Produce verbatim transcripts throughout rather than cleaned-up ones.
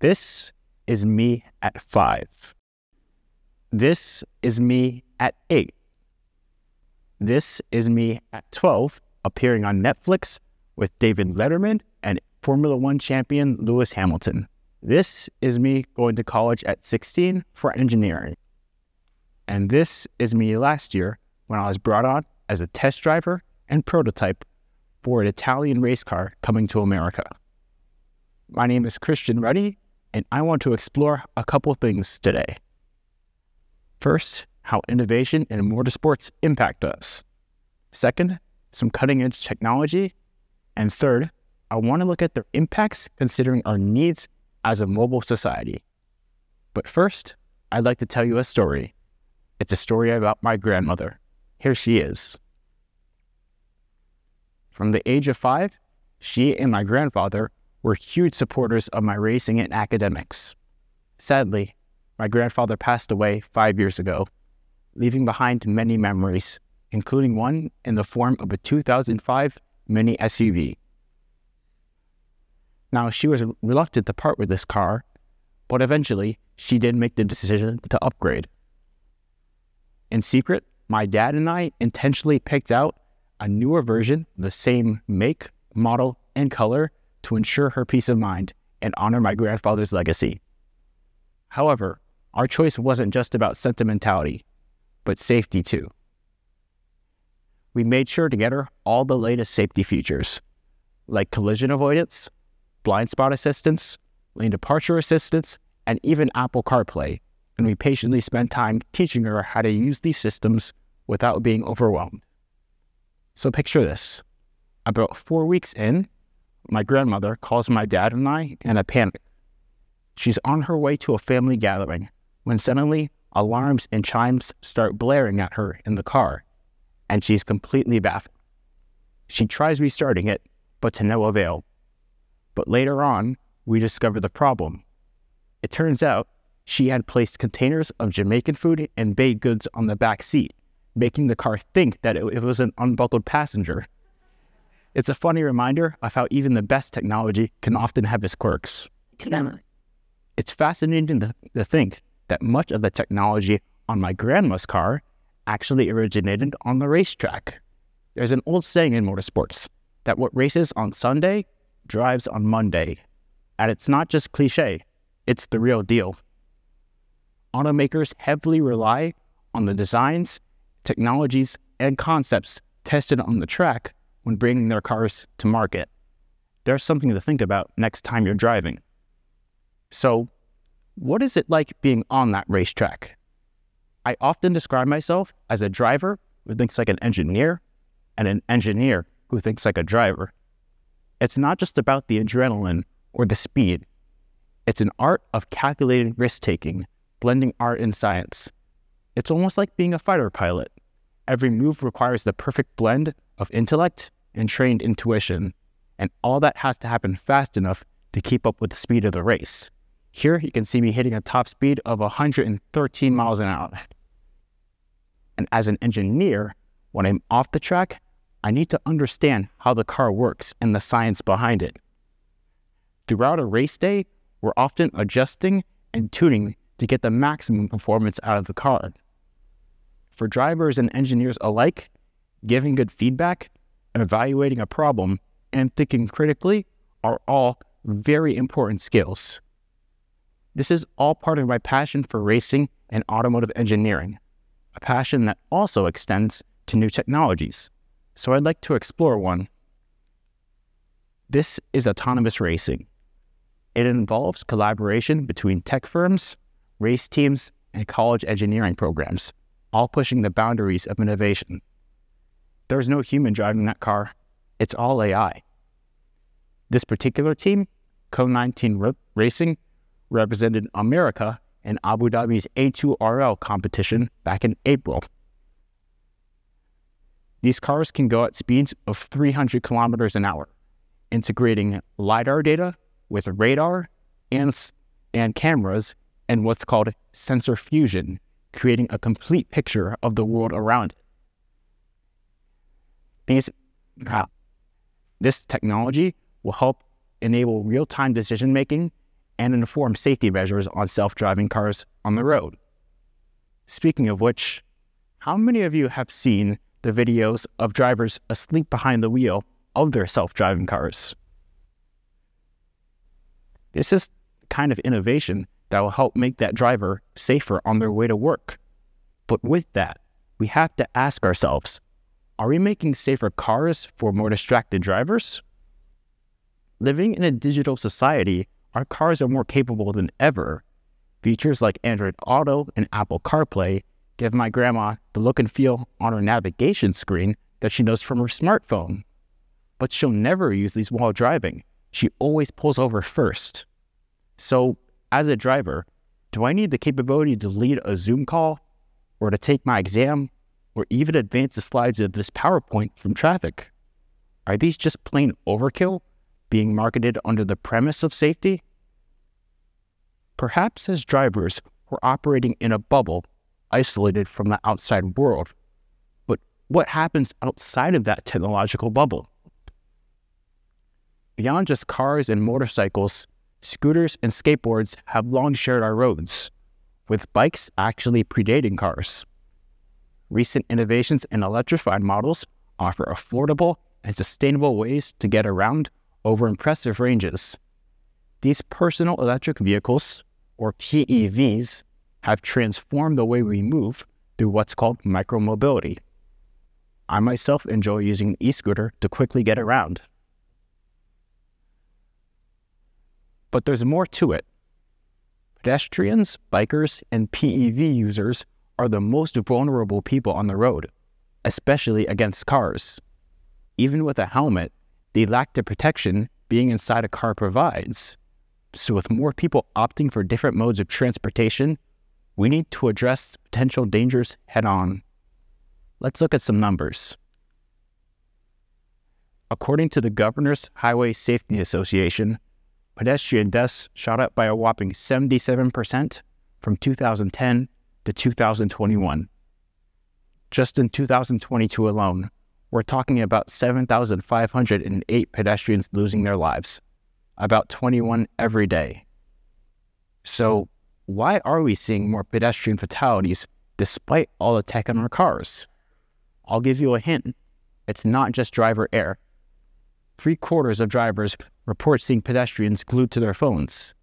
This is me at five. This is me at eight. This is me at twelve, appearing on Netflix with David Letterman and Formula One champion Lewis Hamilton. This is me going to college at sixteen for engineering. And this is me last year when I was brought on as a test driver and prototype for an Italian race car coming to America. My name is Christian Rutty, and I want to explore a couple things today. First, how innovation in motorsports impact us. Second, some cutting-edge technology. And third, I want to look at their impacts considering our needs as a mobile society. But first, I'd like to tell you a story. It's a story about my grandmother. Here she is. From the age of five, she and my grandfather were huge supporters of my racing and academics. Sadly, my grandfather passed away five years ago, leaving behind many memories, including one in the form of a two thousand five mini S U V. Now, she was reluctant to part with this car, but eventually she did make the decision to upgrade. In secret, my dad and I intentionally picked out a newer version, the same make, model, and color to ensure her peace of mind and honor my grandfather's legacy. However, our choice wasn't just about sentimentality, but safety too. We made sure to get her all the latest safety features, like collision avoidance, blind spot assistance, lane departure assistance, and even Apple CarPlay, and we patiently spent time teaching her how to use these systems without being overwhelmed. So picture this. About four weeks in, my grandmother calls my dad and I in a panic. She's on her way to a family gathering when suddenly alarms and chimes start blaring at her in the car, and she's completely baffled. She tries restarting it, but to no avail. But later on, we discover the problem. It turns out she had placed containers of Jamaican food and baked goods on the back seat, making the car think that it was an unbuckled passenger. It's a funny reminder of how even the best technology can often have its quirks. It's fascinating to, to think that much of the technology on my grandma's car actually originated on the racetrack. There's an old saying in motorsports that what races on Sunday drives on Monday. And it's not just cliche, it's the real deal. Automakers heavily rely on the designs, technologies, and concepts tested on the track when bringing their cars to market. There's something to think about next time you're driving. So, what is it like being on that racetrack? I often describe myself as a driver who thinks like an engineer and an engineer who thinks like a driver. It's not just about the adrenaline or the speed. It's an art of calculated risk-taking, blending art and science. It's almost like being a fighter pilot. Every move requires the perfect blend of intellect and trained intuition, and all that has to happen fast enough to keep up with the speed of the race. Here you can see me hitting a top speed of one hundred thirteen miles an hour. And as an engineer, when I'm off the track, I need to understand how the car works and the science behind it. Throughout a race day, we're often adjusting and tuning to get the maximum performance out of the car. For drivers and engineers alike, giving good feedback, evaluating a problem, and thinking critically are all very important skills. This is all part of my passion for racing and automotive engineering, a passion that also extends to new technologies. So I'd like to explore one. This is autonomous racing. It involves collaboration between tech firms, race teams, and college engineering programs, all pushing the boundaries of innovation. There's no human driving that car. It's all A I. This particular team, Co nineteen Racing, represented America in Abu Dhabi's A two R L competition back in April. These cars can go at speeds of three hundred kilometers an hour, integrating LiDAR data with radar and, and cameras and what's called sensor fusion, creating a complete picture of the world around it. These, ah, this technology will help enable real-time decision-making and inform safety measures on self-driving cars on the road. Speaking of which, how many of you have seen the videos of drivers asleep behind the wheel of their self-driving cars? This is the kind of innovation that will help make that driver safer on their way to work. But with that, we have to ask ourselves, are we making safer cars for more distracted drivers? Living in a digital society, our cars are more capable than ever. Features like Android Auto and Apple CarPlay give my grandma the look and feel on her navigation screen that she knows from her smartphone. But she'll never use these while driving. She always pulls over first. So, as a driver, do I need the capability to lead a Zoom call, or to take my exam, or even advance the slides of this PowerPoint from traffic? Are these just plain overkill, being marketed under the premise of safety? Perhaps as drivers, we're operating in a bubble, isolated from the outside world. But what happens outside of that technological bubble? Beyond just cars and motorcycles, scooters and skateboards have long shared our roads, with bikes actually predating cars. Recent innovations in electrified models offer affordable and sustainable ways to get around over impressive ranges. These personal electric vehicles, or P E Vs, have transformed the way we move through what's called micromobility. I myself enjoy using an e-scooter to quickly get around. But there's more to it. Pedestrians, bikers, and P E V users are the most vulnerable people on the road, especially against cars. Even with a helmet, they lack the protection being inside a car provides. So with more people opting for different modes of transportation, we need to address potential dangers head-on. Let's look at some numbers. According to the Governor's Highway Safety Association, pedestrian deaths shot up by a whopping seventy-seven percent from two thousand ten to two thousand twenty-one. Just in two thousand twenty-two alone, we're talking about seven thousand five hundred eight pedestrians losing their lives, about twenty-one every day. So, why are we seeing more pedestrian fatalities despite all the tech on our cars? I'll give you a hint. It's not just driver error. Three quarters of drivers report seeing pedestrians glued to their phones.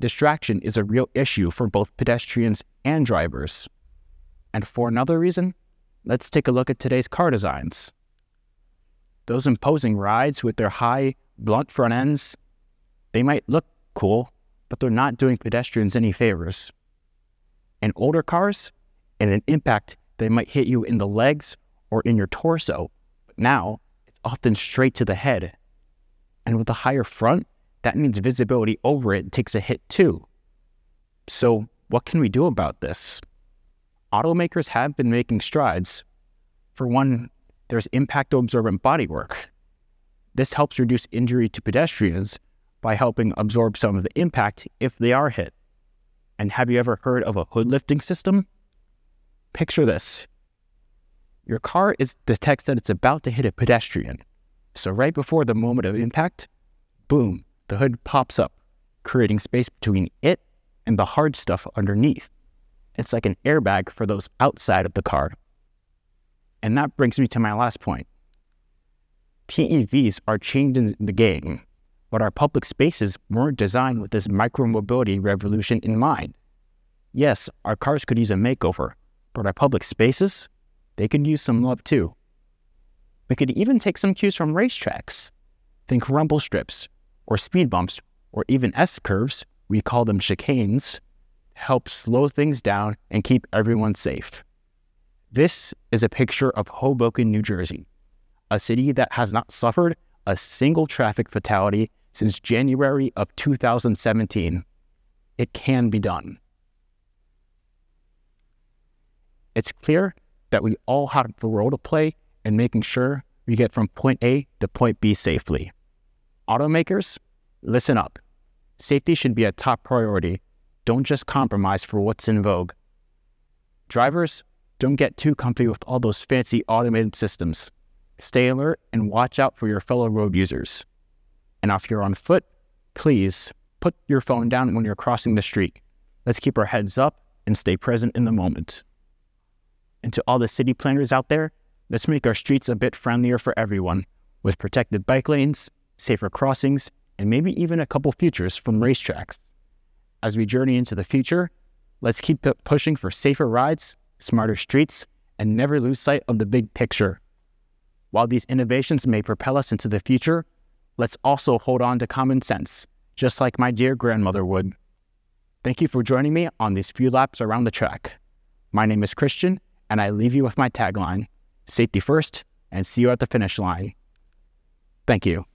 Distraction is a real issue for both pedestrians and drivers. And for another reason, let's take a look at today's car designs. Those imposing rides with their high, blunt front ends, they might look cool, but they're not doing pedestrians any favors. In older cars, in an impact, they might hit you in the legs or in your torso, but now, often straight to the head. And with a higher front, that means visibility over it takes a hit too. So what can we do about this? Automakers have been making strides. For one, there's impact-absorbent bodywork. This helps reduce injury to pedestrians by helping absorb some of the impact if they are hit. And have you ever heard of a hood lifting system? Picture this. Your car is, detects that it's about to hit a pedestrian. So right before the moment of impact, boom, the hood pops up, creating space between it and the hard stuff underneath. It's like an airbag for those outside of the car. And that brings me to my last point. P E Vs are changing the game, but our public spaces weren't designed with this micromobility revolution in mind. Yes, our cars could use a makeover, but our public spaces, they could use some love too. We could even take some cues from racetracks. Think rumble strips, or speed bumps, or even S-curves, we call them chicanes, help slow things down and keep everyone safe. This is a picture of Hoboken, New Jersey, a city that has not suffered a single traffic fatality since January of two thousand seventeen. It can be done. It's clear that we all have the role to play in making sure we get from point A to point B safely. Automakers, listen up. Safety should be a top priority. Don't just compromise for what's in vogue. Drivers, don't get too comfy with all those fancy automated systems. Stay alert and watch out for your fellow road users. And if you're on foot, please put your phone down when you're crossing the street. Let's keep our heads up and stay present in the moment. And to all the city planners out there, let's make our streets a bit friendlier for everyone, with protected bike lanes, safer crossings, and maybe even a couple futures from racetracks. As we journey into the future, let's keep pushing for safer rides, smarter streets, and never lose sight of the big picture. While these innovations may propel us into the future, let's also hold on to common sense, just like my dear grandmother would. Thank you for joining me on these few laps around the track. My name is Christian, and I leave you with my tagline, safety first, and see you at the finish line. Thank you.